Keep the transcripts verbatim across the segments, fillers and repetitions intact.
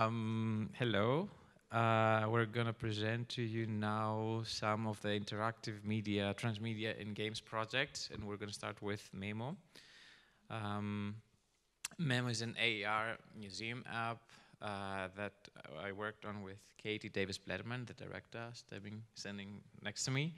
Um, hello. Uh, we're going to present to you now some of the interactive media, transmedia and games projects, and we're going to start with Memo. Um, Memo is an A R museum app uh, that I worked on with Katie Davis Bladman, the director, standing next to me.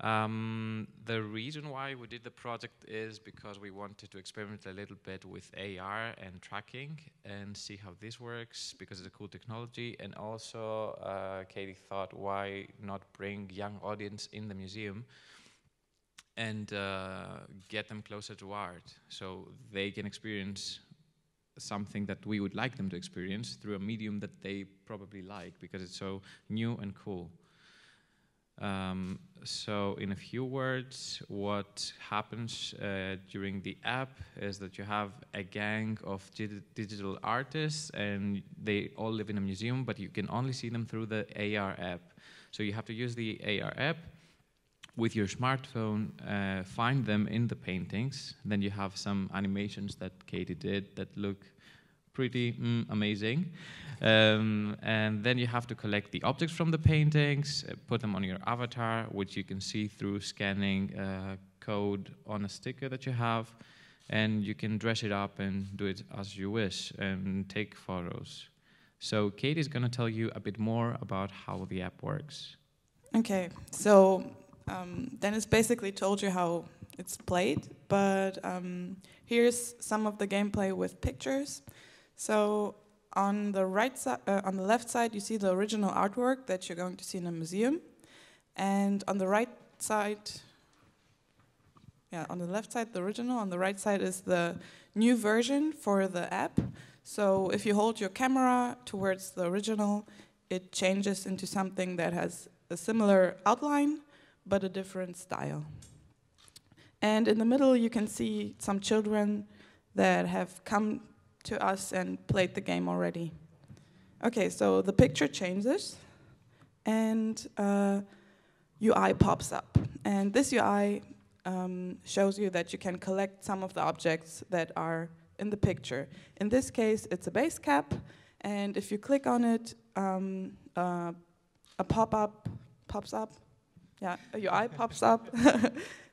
Um, the reason why we did the project is because we wanted to experiment a little bit with A R and tracking and see how this works, because it's a cool technology. And also uh, Katie thought, why not bring young audience in the museum and uh, get them closer to art so they can experience something that we would like them to experience through a medium that they probably like because it's so new and cool. Um, so in a few words, what happens uh, during the app is that you have a gang of digital artists and they all live in a museum, but you can only see them through the A R app. So you have to use the A R app with your smartphone, uh, find them in the paintings. Then you have some animations that Katie did that look pretty mm, amazing. Um, and then you have to collect the objects from the paintings, uh, put them on your avatar, which you can see through scanning uh, code on a sticker that you have, and you can dress it up and do it as you wish and take photos. So Katie's gonna tell you a bit more about how the app works. Okay, so um, Dennis basically told you how it's played, but um, here's some of the gameplay with pictures. So on the right side, uh, on the left side, you see the original artwork that you're going to see in a museum, and on the right side, yeah, on the left side the original, on the right side is the new version for the app. So if you hold your camera towards the original, it changes into something that has a similar outline but a different style. And in the middle, you can see some children that have come to us and played the game already. Okay, so the picture changes and uh, U I pops up. And this U I um, shows you that you can collect some of the objects that are in the picture. In this case, it's a base cap, and if you click on it, um, uh, a pop-up pops up. Yeah, a U I pops up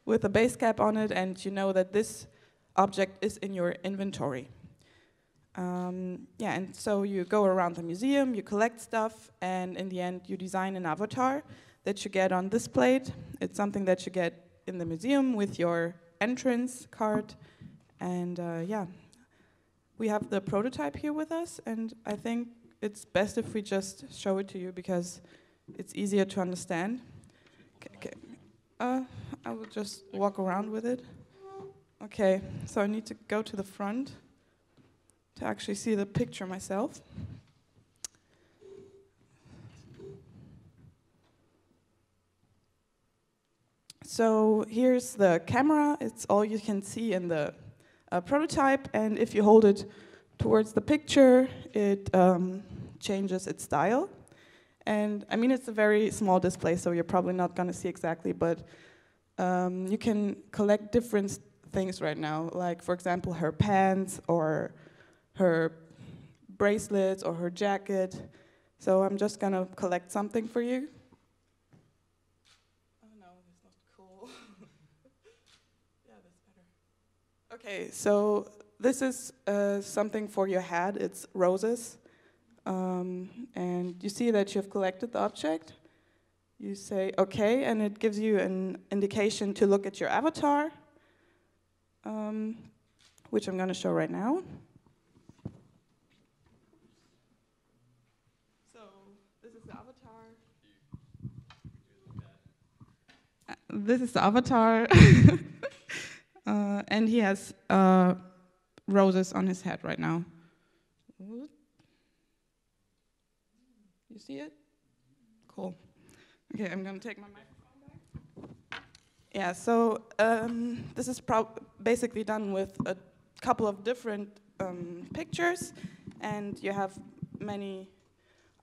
with a base cap on it, and you know that this object is in your inventory. Um, yeah, and so you go around the museum, you collect stuff, and in the end you design an avatar that you get on this plate. It's something that you get in the museum with your entrance card, and uh, yeah. We have the prototype here with us, and I think it's best if we just show it to you because it's easier to understand. Okay. Uh, I will just walk around with it. Okay, so I need to go to the front to actually see the picture myself. So here's the camera. It's all you can see in the uh, prototype, and if you hold it towards the picture, it um, changes its style. And I mean, it's a very small display, so you're probably not going to see exactly, but um, you can collect different things right now, like, for example, her pants or her bracelets or her jacket. So I'm just going to collect something for you. Oh, no, that's not cool. Yeah, that's better. Okay, so this is uh, something for your head. It's roses. Um, and you see that you've collected the object. You say okay, and it gives you an indication to look at your avatar, um, which I'm going to show right now. So this is the avatar. Uh, this is the avatar. uh, and he has uh, roses on his head right now. You see it? Cool. Okay, I'm going to take my microphone back. Yeah, so um, this is pro basically done with a couple of different um, pictures, and you have many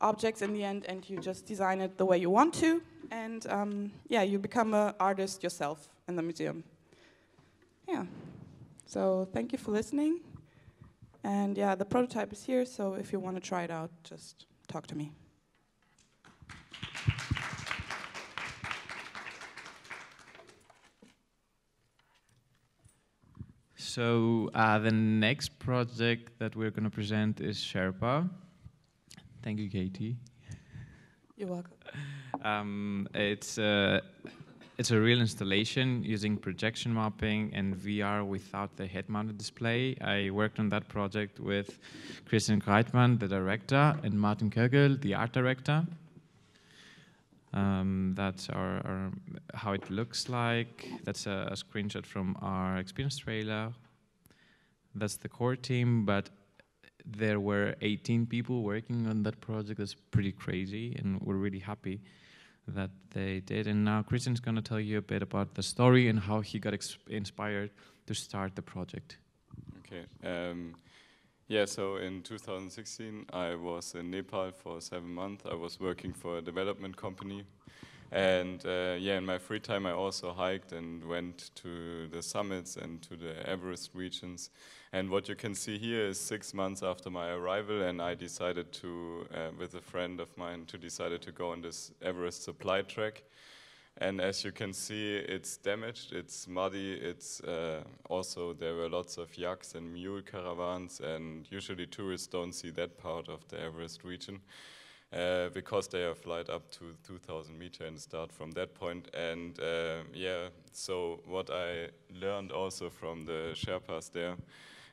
objects in the end, and you just design it the way you want to, and um, yeah, you become an artist yourself in the museum. Yeah, so thank you for listening. And yeah, the prototype is here, so if you want to try it out, just talk to me. So uh, the next project that we're going to present is Sherpa. Thank you, Katie. You're welcome. Um, it's, uh, it's a real installation using projection mapping and V R without the head-mounted display. I worked on that project with Christian Kreitmann, the director, and Martin Kögel, the art director. Um, that's our, our, how it looks like. That's a, a screenshot from our experience trailer. That's the core team, but there were eighteen people working on that project. That's pretty crazy, and we're really happy that they did. And now Christian's going to tell you a bit about the story and how he got ex inspired to start the project. Okay. Um, yeah, so in two thousand sixteen, I was in Nepal for seven months. I was working for a development company. And uh, yeah, in my free time, I also hiked and went to the summits and to the Everest regions. And what you can see here is six months after my arrival, and I decided to, uh, with a friend of mine, to decided to go on this Everest supply trek. And as you can see, it's damaged, it's muddy, it's uh, also there were lots of yaks and mule caravans, and usually tourists don't see that part of the Everest region. Uh, because they have flight up to two thousand meters and start from that point. And uh, yeah, so what I learned also from the Sherpas there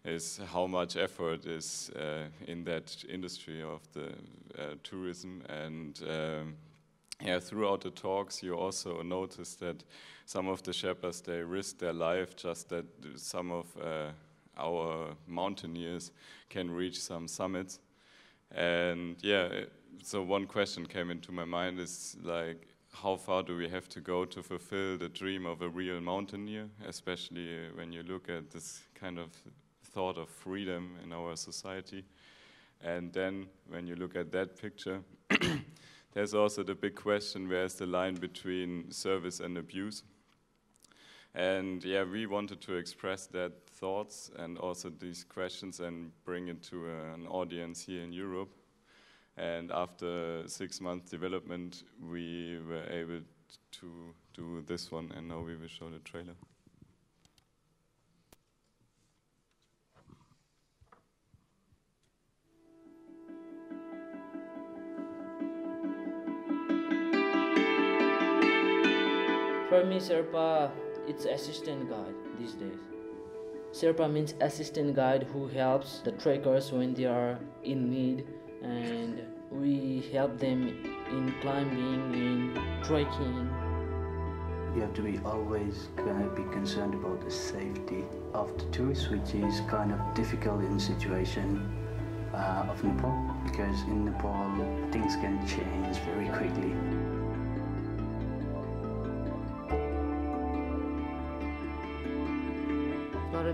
is how much effort is uh, in that industry of the uh, tourism. And um, yeah, throughout the talks, you also notice that some of the Sherpas, they risk their life just that some of uh, our mountaineers can reach some summits. And yeah, it, so one question came into my mind is like, how far do we have to go to fulfill the dream of a real mountaineer, especially when you look at this kind of thought of freedom in our society. And then when you look at that picture, there's also the big question, where's the line between service and abuse? And yeah, we wanted to express that thoughts and also these questions and bring it to uh, an audience here in Europe. And after six months development, we were able to do this one, and now we will show the trailer. For me, Sherpa, it's assistant guide these days. Sherpa means assistant guide who helps the trekkers when they are in need. And we help them in climbing, in trekking. You have to be always kind of be concerned about the safety of the tourists, which is kind of difficult in the situation uh, of Nepal, because in Nepal things can change very quickly.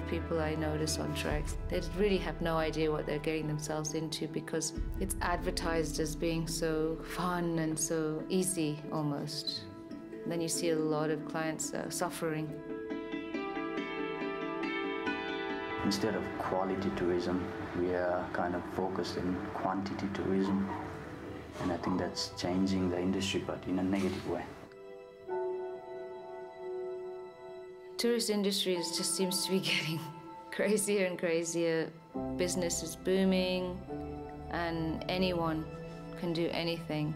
People I notice on treks, they really have no idea what they're getting themselves into because it's advertised as being so fun and so easy almost. And then you see a lot of clients uh, suffering. Instead of quality tourism, we are kind of focused in quantity tourism, and I think that's changing the industry, but in a negative way. Tourist industry is, just seems to be getting crazier and crazier. Business is booming, and anyone can do anything.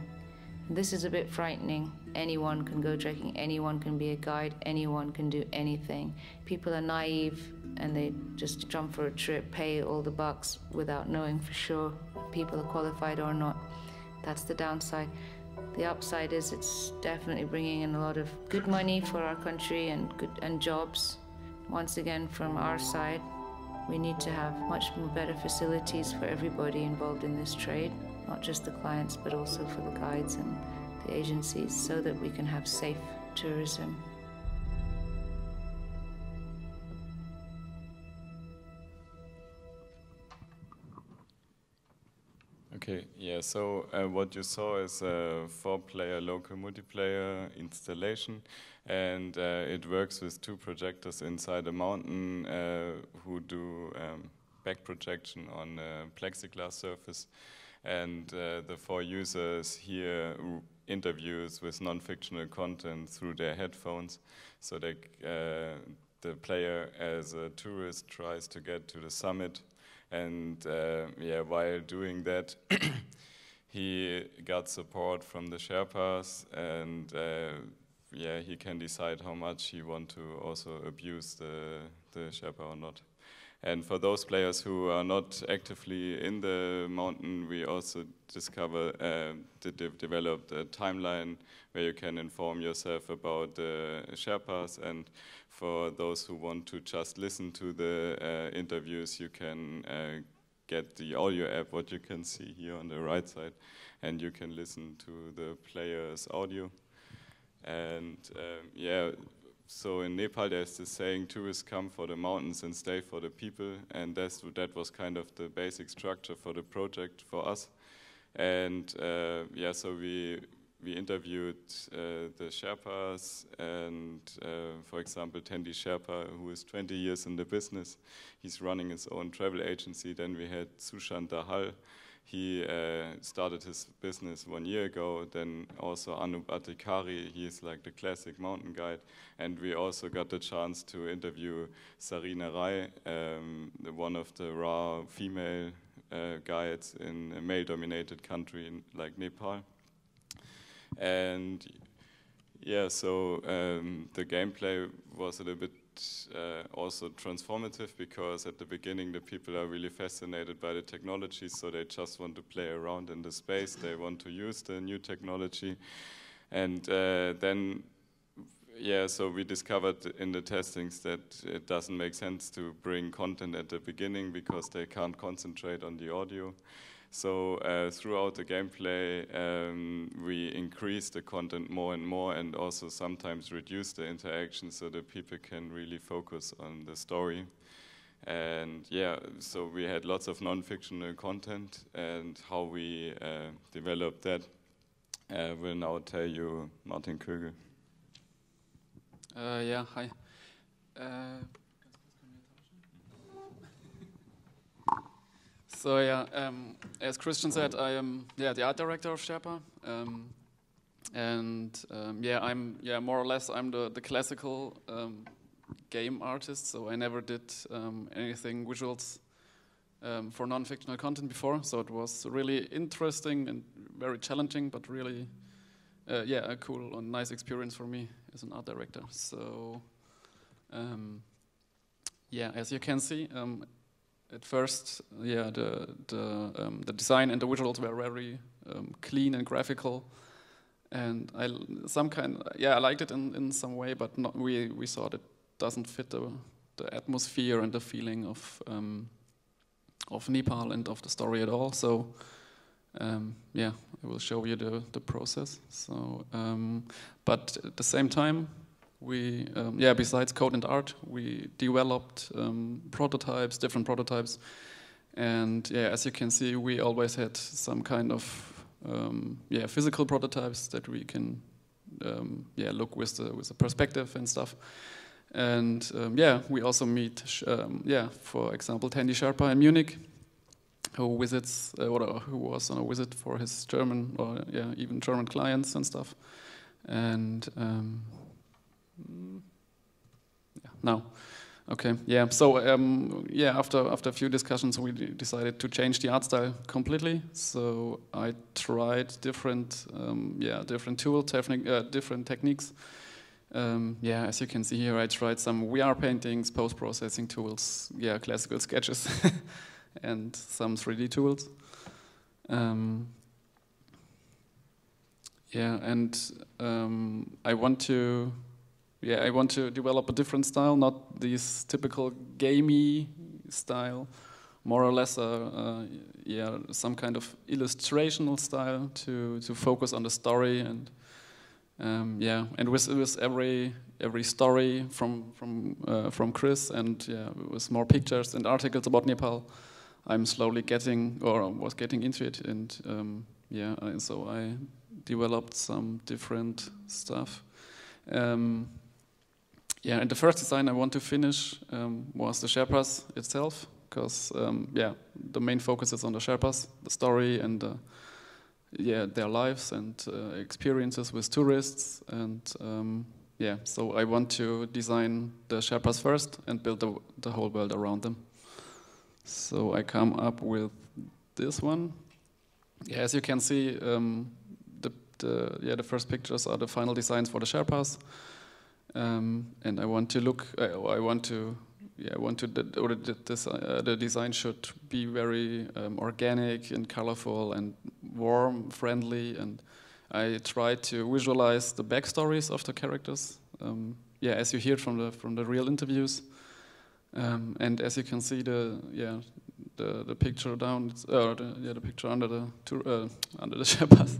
This is a bit frightening. Anyone can go trekking, anyone can be a guide, anyone can do anything. People are naive and they just jump for a trip, pay all the bucks without knowing for sure if people are qualified or not. That's the downside. The upside is it's definitely bringing in a lot of good money for our country and good and jobs. Once again, from our side, we need to have much more better facilities for everybody involved in this trade, not just the clients, but also for the guides and the agencies, so that we can have safe tourism. Okay, yeah, so uh, what you saw is a four-player local multiplayer installation, and uh, it works with two projectors inside a mountain uh, who do um, back projection on a plexiglass surface. And uh, the four users hear interviews with non-fictional content through their headphones. So they, uh, the player, as a tourist, tries to get to the summit. And uh, yeah, while doing that, he got support from the Sherpas, and uh, yeah, he can decide how much he wants to also abuse the, the Sherpa or not. And for those players who are not actively in the mountain, we also discover, uh, de de developed a timeline where you can inform yourself about the uh, Sherpas. And for those who want to just listen to the uh, interviews, you can uh, get the audio app, what you can see here on the right side, and you can listen to the player's audio. And um, yeah. So in Nepal, there's this saying, tourists come for the mountains and stay for the people, and that's, that was kind of the basic structure for the project for us. And uh, yeah, so we, we interviewed uh, the Sherpas, and uh, for example, Tendi Sherpa, who is twenty years in the business. He's running his own travel agency. Then we had Sushant Dahal. He uh, started his business one year ago. Then also Anup Atikari, he is like the classic mountain guide. And we also got the chance to interview Sarina Rai, um, the one of the raw female uh, guides in a male-dominated country in, like Nepal. And yeah, so um, the gameplay was a little bit Uh, also transformative, because at the beginning the people are really fascinated by the technology, so they just want to play around in the space, they want to use the new technology. And uh, then, yeah, so we discovered in the testings that it doesn't make sense to bring content at the beginning because they can't concentrate on the audio. So uh, throughout the gameplay, um, we increase the content more and more, and also sometimes reduce the interaction so that people can really focus on the story. And yeah, so we had lots of non-fictional content, and how we uh, developed that uh, will now tell you Martin Kögel. Uh, yeah, hi. Uh So yeah, um, as Christian said, I am yeah the art director of Sherpa, um, and um, yeah I'm yeah more or less I'm the the classical um, game artist. So I never did um, anything visuals um, for non-fictional content before. So it was really interesting and very challenging, but really uh, yeah a cool and nice experience for me as an art director. So um, yeah, as you can see. Um, At first, yeah, the the, um, the design and the visuals were very um, clean and graphical, and I some kind yeah I liked it in, in some way, but not, we we saw that it doesn't fit the the atmosphere and the feeling of um, of Nepal and of the story at all. So um, yeah, I will show you the the process. So um, but at the same time. We, um, yeah, besides code and art, we developed um, prototypes, different prototypes. And yeah, as you can see, we always had some kind of, um, yeah, physical prototypes that we can, um, yeah, look with the, with the perspective and stuff. And um, yeah, we also meet, sh um, yeah, for example, Tendi Sherpa in Munich, who visits, uh, or who was on a visit for his German, or yeah, even German clients and stuff. And, um, Yeah, no, okay, yeah. So um, yeah, after after a few discussions, we decided to change the art style completely. So I tried different, um, yeah, different tool technique, uh, different techniques. Um, yeah, as you can see here, I tried some V R paintings, post-processing tools, yeah, classical sketches, and some three D tools. Um, yeah, and um, I want to. Yeah, I want to develop a different style, not this typical gamey style, more or less a, a yeah some kind of illustrational style to to focus on the story and um, yeah and with with every every story from from uh, from Chris and yeah with more pictures and articles about Nepal, I'm slowly getting or was getting into it and um, yeah and so I developed some different stuff. Um, Yeah, and the first design I want to finish um, was the Sherpas itself. because um, yeah, the main focus is on the Sherpas, the story, and uh, yeah, their lives and uh, experiences with tourists, and um, yeah, so I want to design the Sherpas first and build the, the whole world around them. So I come up with this one. Yeah, as you can see, um, the, the yeah the first pictures are the final designs for the Sherpas, um, and I want to look. I, I want to yeah I want to the, or the, this, uh, the design should be very um, organic and colorful and warm, friendly, and I try to visualize the backstories of the characters. Um, yeah, as you hear from the from the real interviews. Um, and as you can see, the yeah, the, the picture down, uh, the, yeah, the picture under the uh, under the Sherpas,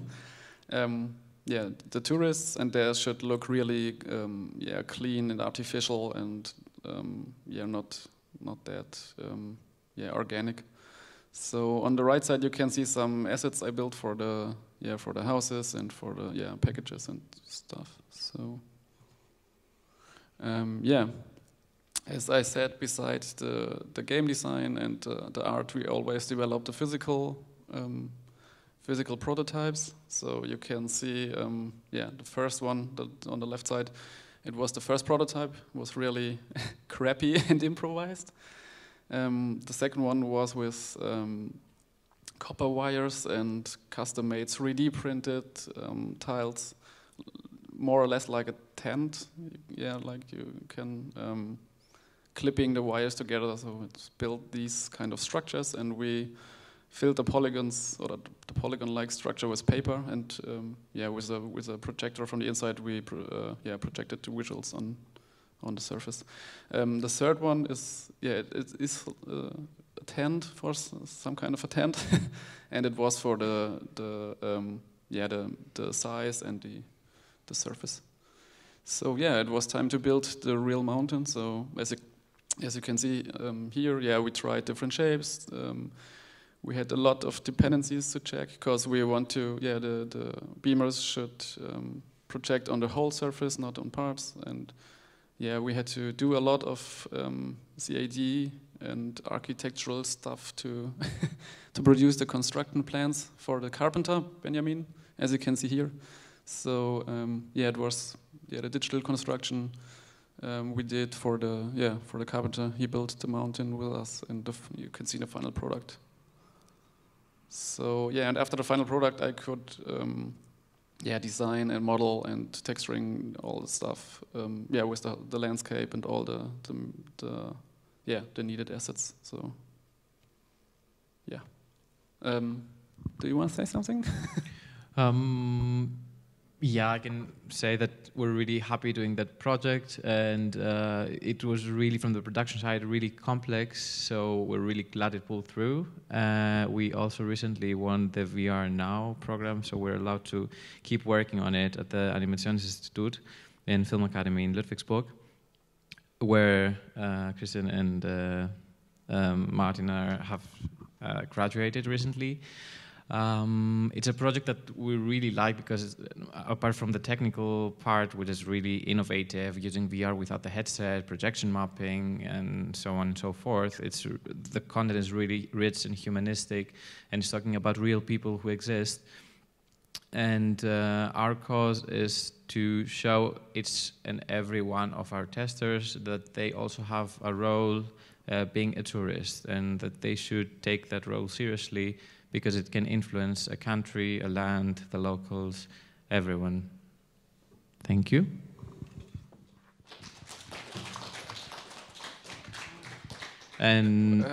um, yeah, the tourists, and they should look really um, yeah, clean and artificial, and um, yeah, not not that um, yeah, organic. So on the right side, you can see some assets I built for the yeah for the houses and for the yeah packages and stuff. So um, yeah. As I said, besides the, the game design and uh, the art, we always develop the physical um, physical prototypes. So you can see, um, yeah, the first one the, on the left side, it was the first prototype, was really crappy and improvised. Um, the second one was with um, copper wires and custom-made three D printed um, tiles, more or less like a tent. Yeah, like you can. Um, clipping the wires together, so it's built these kind of structures, and we filled the polygons or the polygon-like structure with paper, and um, yeah, with a with a projector from the inside, we pro uh, yeah projected the visuals on on the surface. Um, the third one is yeah it, it is uh, a tent, for some kind of a tent, and it was for the the um, yeah the the size and the the surface. So yeah, it was time to build the real mountain. So as it As you can see um, here, yeah, we tried different shapes. Um, we had a lot of dependencies to check because we want to, yeah, the, the beamers should um, project on the whole surface, not on parts. And yeah, we had to do a lot of um, C A D and architectural stuff to to produce the construction plans for the carpenter Benjamin, as you can see here. So um, yeah, it was yeah the digital construction. Um, we did for the yeah for the carpenter. He built the mountain with us, and the f you can see the final product. So yeah, and after the final product, I could um, yeah design and model and texturing all the stuff um, yeah with the, the landscape and all the, the the yeah the needed assets. So yeah, um, do you want to say something? um. Yeah, I can say that we're really happy doing that project, and uh, it was really, from the production side, really complex, so we're really glad it pulled through. Uh, we also recently won the V R Now program, so we're allowed to keep working on it at the Animationsinstitut in Film Academy in Ludwigsburg, where uh, Christian and uh, um, Martin are, have uh, graduated recently. Um, it's a project that we really like because, apart from the technical part, which is really innovative, using V R without the headset, projection mapping, and so on and so forth, it's, the content is really rich and humanistic, and it's talking about real people who exist. And uh, our cause is to show each and every one of our testers that they also have a role uh, being a tourist, and that they should take that role seriously, because it can influence a country, a land, the locals, everyone. Thank you. And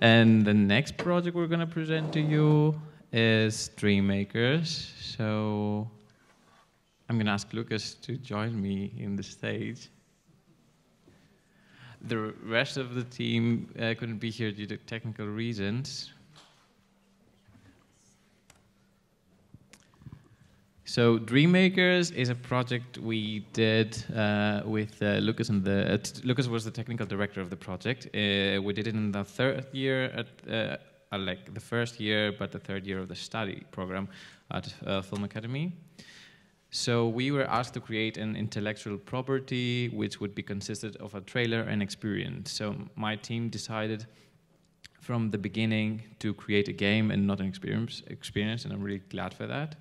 and the next project we're going to present to you is Dreammakers. So I'm going to ask Lucas to join me in the stage. The rest of the team uh, couldn't be here due to technical reasons. So Dreammakers is a project we did uh, with uh, Lucas, and the uh, Lucas was the technical director of the project. Uh, we did it in the third year, at, uh, like the first year, but the third year of the study program at uh, Film Academy. So we were asked to create an intellectual property which would be consisted of a trailer and experience. So my team decided from the beginning to create a game and not an experience, experience, and I'm really glad for that.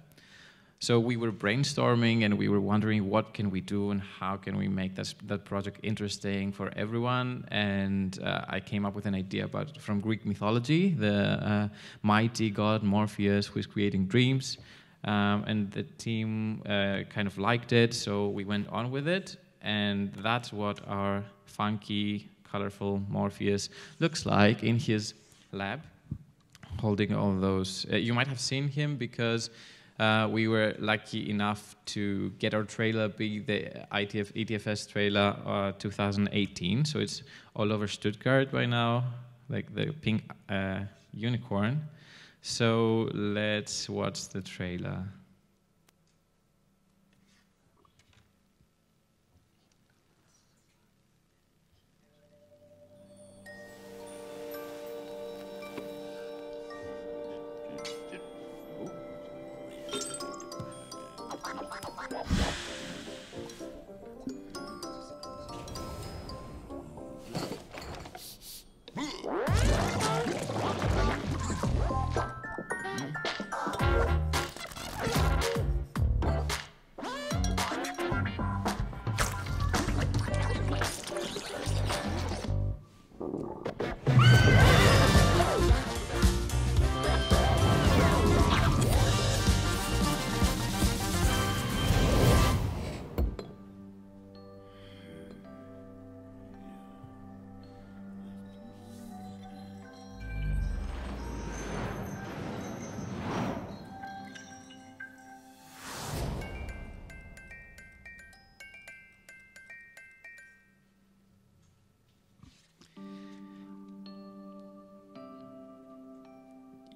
So we were brainstorming and we were wondering what can we do and how can we make that, that project interesting for everyone. And uh, I came up with an idea about from Greek mythology, the uh, mighty god Morpheus who is creating dreams. Um, and the team uh, kind of liked it, so we went on with it, and that's what our funky, colorful Morpheus looks like in his lab, holding all those. Uh, you might have seen him because uh, we were lucky enough to get our trailer be the I T F, E T F S trailer uh, two thousand eighteen, so it's all over Stuttgart by now, like the pink uh, unicorn. So let's watch the trailer.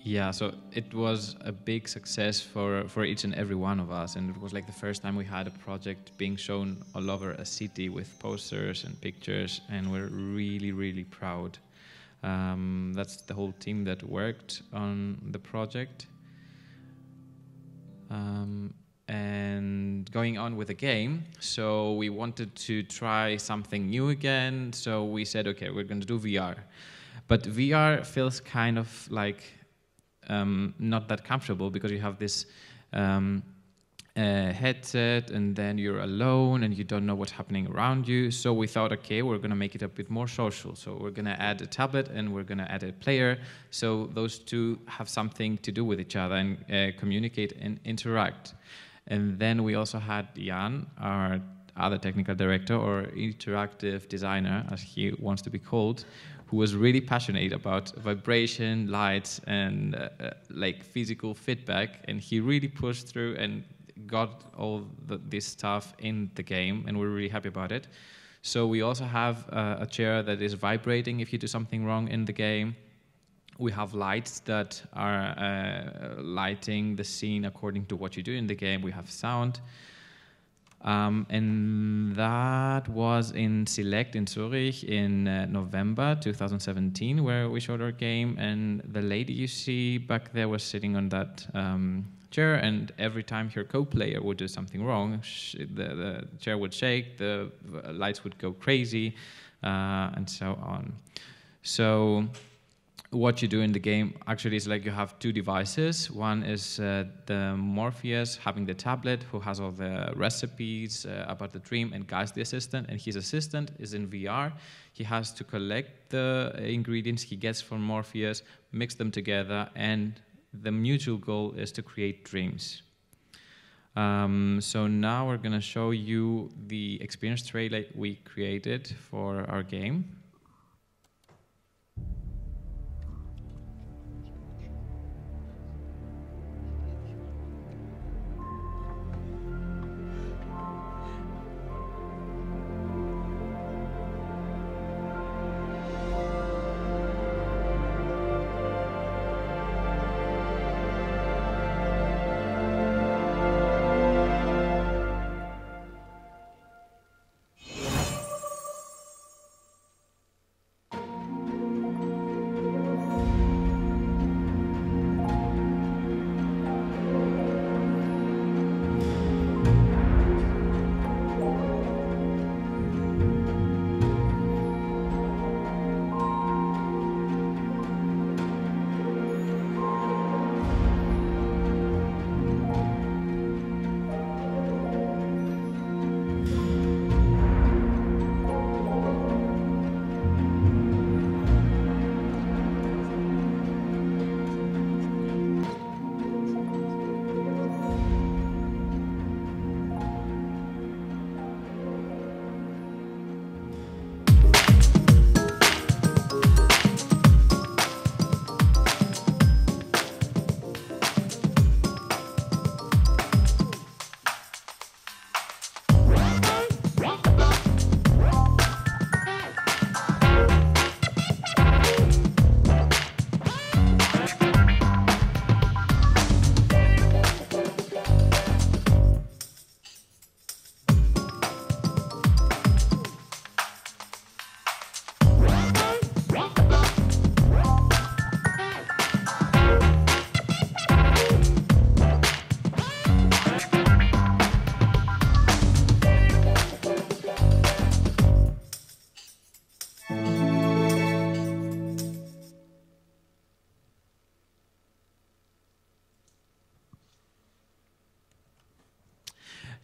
Yeah, so it was a big success for, for each and every one of us, and it was like the first time we had a project being shown all over a city with posters and pictures, and we're really, really proud. Um, that's the whole team that worked on the project. Um, and going on with the game, so we wanted to try something new again, so we said, okay, we're going to do V R. But V R feels kind of like Um, not that comfortable because you have this um, uh, headset and then you're alone and you don't know what's happening around you. So we thought, okay, we're going to make it a bit more social. So we're going to add a tablet and we're going to add a player. So those two have something to do with each other and uh, communicate and interact. And then we also had Jan, our other technical director or interactive designer, as he wants to be called, who was really passionate about vibration, lights, and uh, uh, like physical feedback. And he really pushed through and got all the, this stuff in the game, and we're really happy about it. So we also have uh, a chair that is vibrating if you do something wrong in the game. We have lights that are uh, lighting the scene according to what you do in the game. We have sound. Um, and that was in Select in Zurich in uh, November two thousand seventeen, where we showed our game. And the lady you see back there was sitting on that um, chair, and every time her co-player would do something wrong, sh the, the chair would shake, the lights would go crazy, uh, and so on. So what you do in the game actually is like you have two devices. One is uh, the Morpheus having the tablet who has all the recipes uh, about the dream, and Guy's the assistant, and his assistant is in V R. He has to collect the ingredients he gets from Morpheus, mix them together, and the mutual goal is to create dreams. Um, so now we're gonna show you the experience trailer we created for our game.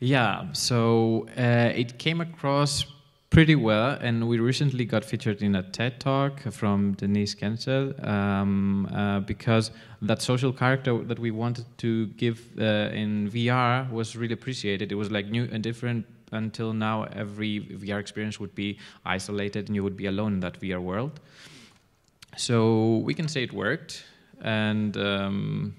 Yeah, so uh, it came across pretty well, and we recently got featured in a TED Talk from Denise Kensel um, uh, because that social character that we wanted to give uh, in V R was really appreciated. It was like new and different. Until now, every V R experience would be isolated and you would be alone in that V R world. So we can say it worked, and um,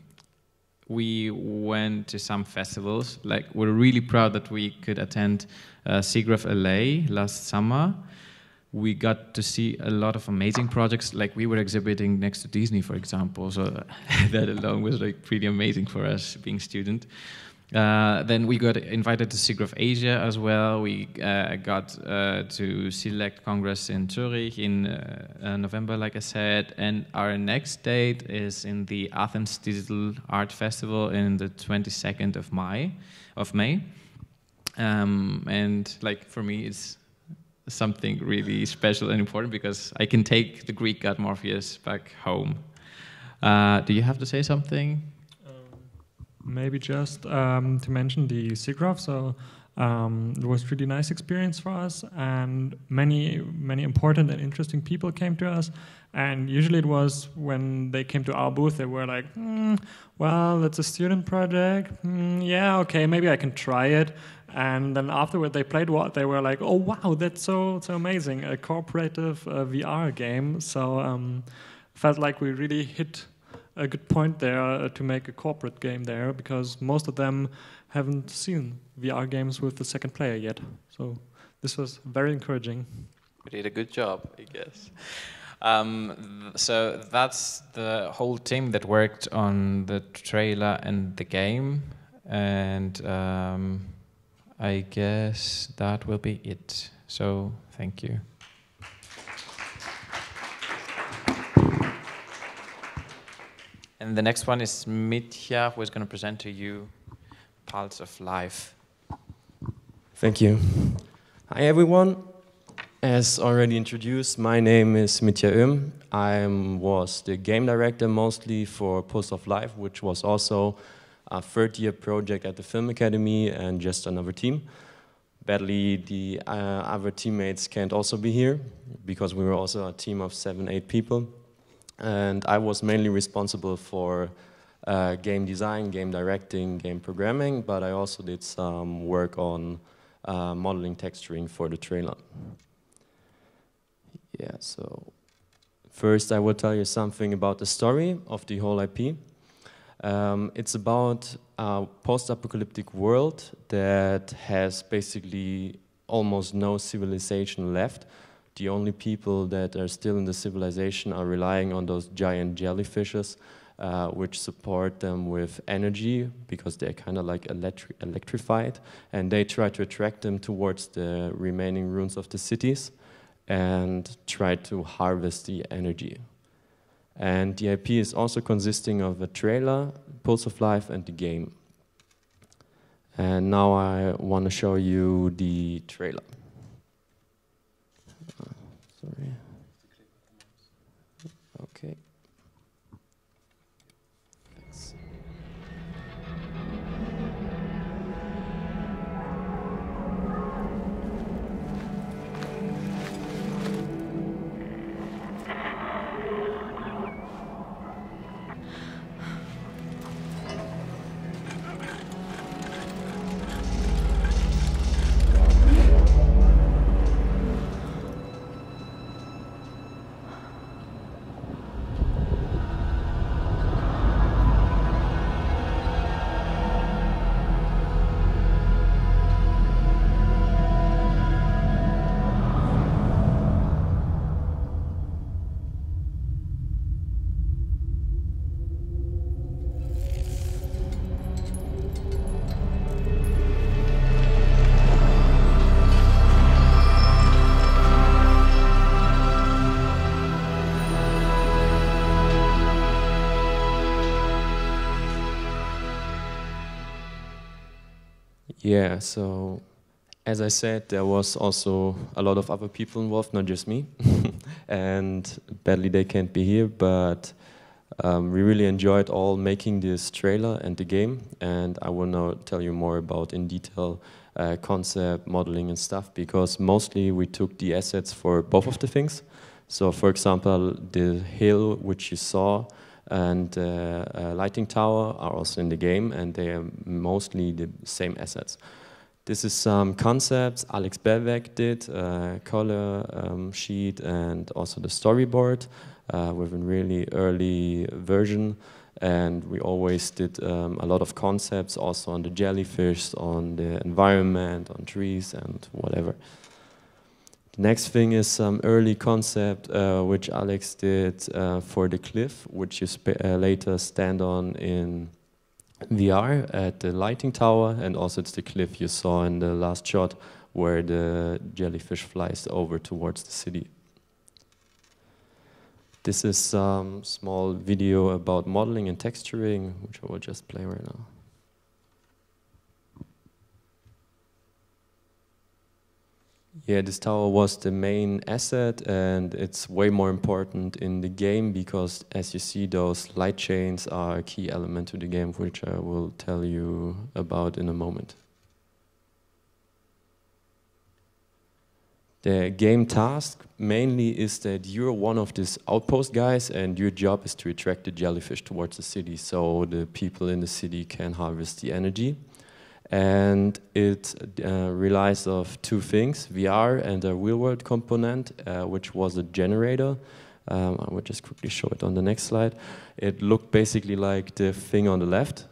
we went to some festivals. Like, we're really proud that we could attend uh, SIGGRAPH L A last summer. We got to see a lot of amazing projects. Like, we were exhibiting next to Disney, for example. So that alone was like pretty amazing for us, being student. Uh, then we got invited to SIGGRAPH Asia as well. We uh, got uh, to Select Congress in Zurich in uh, November, like I said. And our next date is in the Athens Digital Art Festival in the twenty-second of May. Of May, um, and like for me, it's something really special and important because I can take the Greek god Morpheus back home. Uh, do you have to say something? Maybe just um, to mention the SIGGRAPH. So um, it was a really nice experience for us, and many, many important and interesting people came to us. And usually it was when they came to our booth, they were like, mm, well, it's a student project. Mm, yeah, okay, maybe I can try it. And then afterward they played what? They were like, oh, wow, that's so, so amazing. A cooperative uh, V R game. So um, felt like we really hit a good point there uh, to make a corporate game there, because most of them haven't seen V R games with the second player yet. So this was very encouraging. We did a good job, I guess. Um, so that's the whole team that worked on the trailer and the game. And um, I guess that will be it. So thank you. And the next one is Mitya, who is going to present to you Pulse of Life. Thank you. Hi, everyone. As already introduced, my name is Mitya Oehm. I was the game director mostly for Pulse of Life, which was also a third-year project at the Film Academy and just another team. Badly, the uh, other teammates can't also be here because we were also a team of seven, eight people. And I was mainly responsible for uh, game design, game directing, game programming, but I also did some work on uh, modeling texturing for the trailer. Yeah, so first I will tell you something about the story of the whole I P. Um, it's about a post-apocalyptic world that has basically almost no civilization left. The only people that are still in the civilization are relying on those giant jellyfishes, uh, which support them with energy because they're kind of like electri electrified, and they try to attract them towards the remaining ruins of the cities and try to harvest the energy. And the I P is also consisting of a trailer, Pulse of Life, and the game. And now I want to show you the trailer. Sorry. Okay. Thanks. Yeah, so as I said, there was also a lot of other people involved, not just me. And badly they can't be here, but Um, we really enjoyed all making this trailer and the game, and I will now tell you more about in detail uh, concept, modeling and stuff, because mostly we took the assets for both of the things. So for example, the hill which you saw and uh, uh, lighting tower are also in the game, and they are mostly the same assets. This is some concepts Alex Bevek did, uh, color um, sheet and also the storyboard uh, with a really early version. And we always did um, a lot of concepts also on the jellyfish, on the environment, on trees and whatever. The next thing is some early concept uh, which Alex did uh, for the cliff, which you sp uh, later stand on in V R at the lighting tower, and also it's the cliff you saw in the last shot where the jellyfish flies over towards the city. This is some small video about modeling and texturing, which I will just play right now. Yeah, this tower was the main asset, and it's way more important in the game because, as you see, those light chains are a key element to the game, which I will tell you about in a moment. The game task mainly is that you're one of these outpost guys, and your job is to attract the jellyfish towards the city so the people in the city can harvest the energy. And it uh, relies on two things, V R and a real-world component, uh, which was a generator. Um, I will just quickly show it on the next slide. It looked basically like the thing on the left.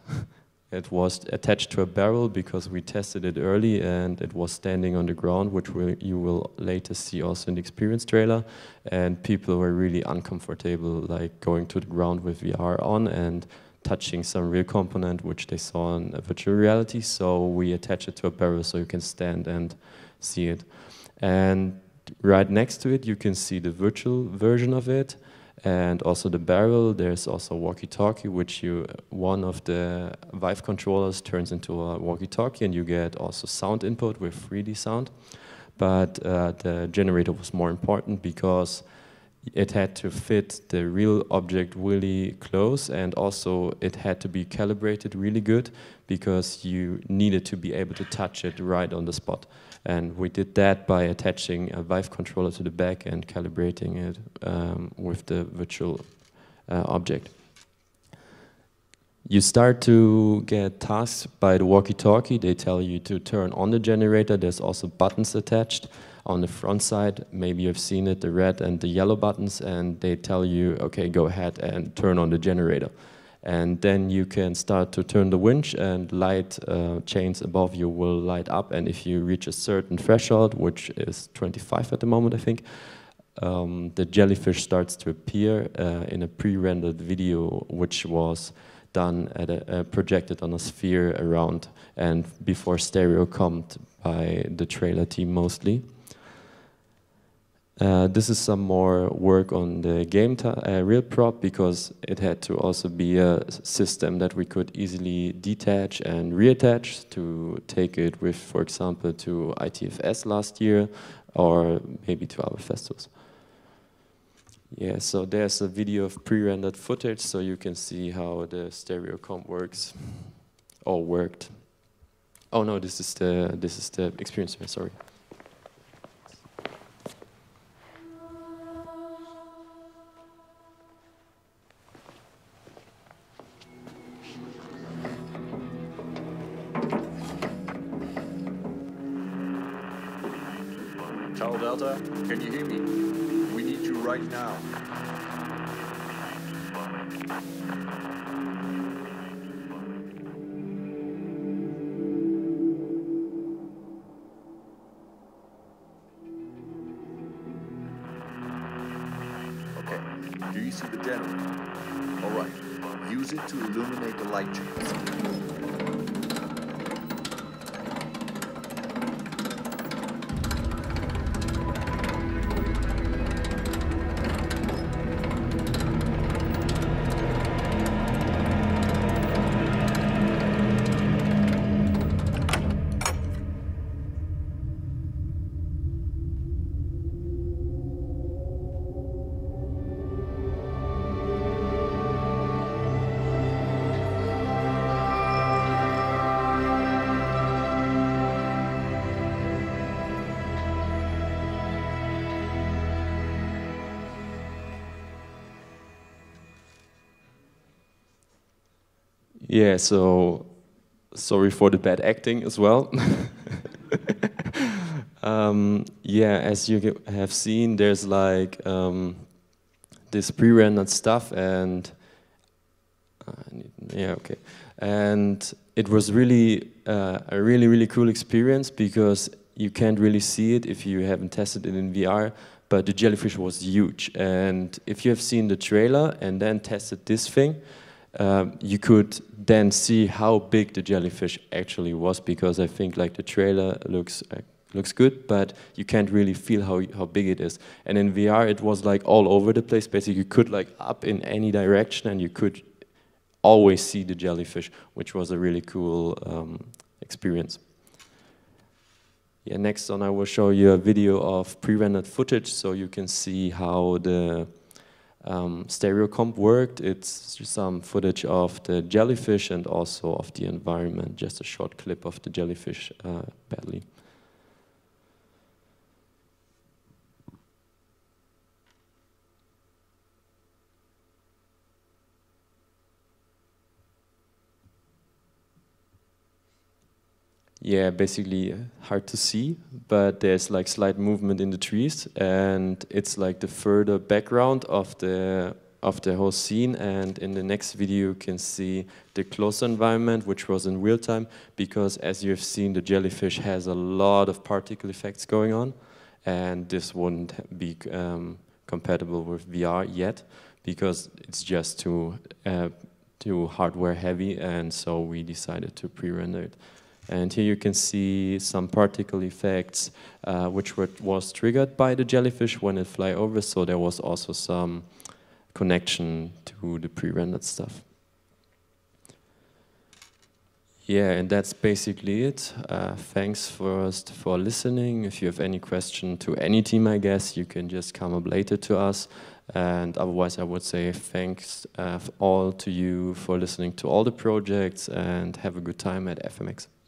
It was attached to a barrel because we tested it early, and it was standing on the ground, which we, you will later see also in the experience trailer. And people were really uncomfortable, like going to the ground with V R on and touching some real component which they saw in virtual reality, so we attach it to a barrel so you can stand and see it. And right next to it you can see the virtual version of it, and also the barrel. There's also walkie-talkie, which you, one of the Vive controllers turns into a walkie-talkie, and you get also sound input with three D sound. But uh, the generator was more important because it had to fit the real object really close, and also it had to be calibrated really good because you needed to be able to touch it right on the spot. And we did that by attaching a Vive controller to the back and calibrating it um, with the virtual uh, object. You start to get tasks by the walkie-talkie. They tell you to turn on the generator. There's also buttons attached. On the front side, maybe you've seen it, the red and the yellow buttons, and they tell you, okay, go ahead and turn on the generator. And then you can start to turn the winch, and light uh, chains above you will light up, and if you reach a certain threshold, which is twenty-five at the moment, I think, um, the jellyfish starts to appear uh, in a pre-rendered video, which was done at a, uh, projected on a sphere around, and before stereo comped by the trailer team mostly. Uh, this is some more work on the game uh, real prop, because it had to also be a system that we could easily detach and reattach to take it with, for example, to I T F S last year, or maybe to our festivals. Yeah, so there's a video of pre-rendered footage, so you can see how the stereo comp works, or worked. Oh no, this is the this is the experience. Sorry. Tell Delta, can you hear me? We need you right now. Okay, do you see the generator? All right, use it to illuminate the light chains. Yeah, so sorry for the bad acting as well. um, yeah, as you have seen, there's like um, this pre-rendered stuff, and uh, yeah, okay, and it was really uh, a really really cool experience because you can't really see it if you haven't tested it in V R. But the jellyfish was huge, and if you have seen the trailer and then tested this thing, um, you could then see how big the jellyfish actually was, because I think like the trailer looks uh, looks good, but you can't really feel how how big it is. And in V R, it was like all over the place. Basically, you could like up in any direction, and you could always see the jellyfish, which was a really cool um, experience. Yeah, next on I will show you a video of pre-rendered footage so you can see how the um, stereo comp worked. It's some footage of the jellyfish and also of the environment, just a short clip of the jellyfish uh, badly. Yeah, basically hard to see, but there's like slight movement in the trees, and it's like the further background of the of the whole scene. And in the next video you can see the closer environment, which was in real time, because as you've seen, the jellyfish has a lot of particle effects going on, and this wouldn't be um, compatible with V R yet, because it's just too uh, too hardware heavy, and so we decided to pre-render it. And here you can see some particle effects uh, which were, was triggered by the jellyfish when it fly over, so there was also some connection to the pre-rendered stuff. Yeah, and that's basically it. Uh, thanks first for listening. If you have any question to any team, I guess, you can just come up later to us. And otherwise, I would say thanks uh, all to you for listening to all the projects, and have a good time at F M X.